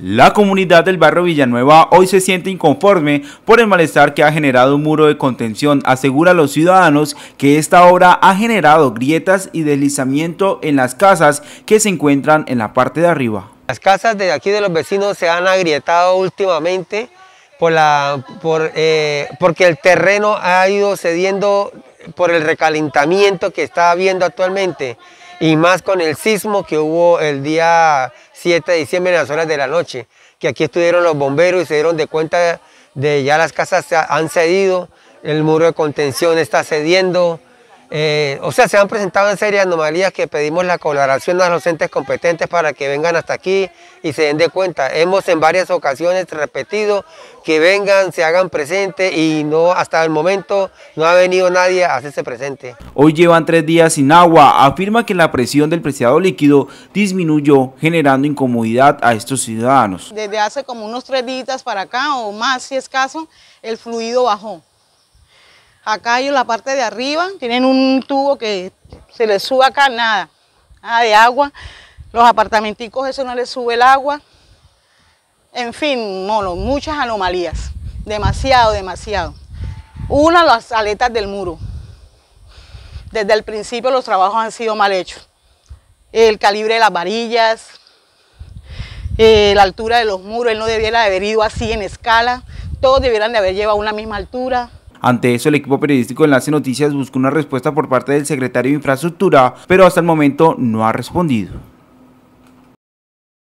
La comunidad del barrio Villanueva hoy se siente inconforme por el malestar que ha generado un muro de contención. Asegura a los ciudadanos que esta obra ha generado grietas y deslizamiento en las casas que se encuentran en la parte de arriba. Las casas de aquí de los vecinos se han agrietado últimamente porque el terreno ha ido cediendo por el recalentamiento que está habiendo actualmente. Y más con el sismo que hubo el día 7 de diciembre en las horas de la noche, que aquí estuvieron los bomberos y se dieron de cuenta de ya las casas han cedido, el muro de contención está cediendo, se han presentado en serias anomalías que pedimos la colaboración a los entes competentes para que vengan hasta aquí y se den de cuenta. Hemos en varias ocasiones repetido que vengan, se hagan presente y no, hasta el momento no ha venido nadie a hacerse presente. Hoy llevan 3 días sin agua. Afirma que la presión del preciado líquido disminuyó, generando incomodidad a estos ciudadanos. Desde hace como unos 3 días para acá o más, si es caso, el fluido bajó. Acá ellos, la parte de arriba, tienen un tubo que se les sube acá, nada de agua. Los apartamenticos, eso no les sube el agua. En fin, mono, muchas anomalías. Demasiado. Una, las aletas del muro. Desde el principio los trabajos han sido mal hechos. El calibre de las varillas, la altura de los muros, él no debiera de haber ido así en escala. Todos debieran de haber llevado una misma altura. Ante eso, el equipo periodístico Enlace Noticias buscó una respuesta por parte del secretario de Infraestructura, pero hasta el momento no ha respondido.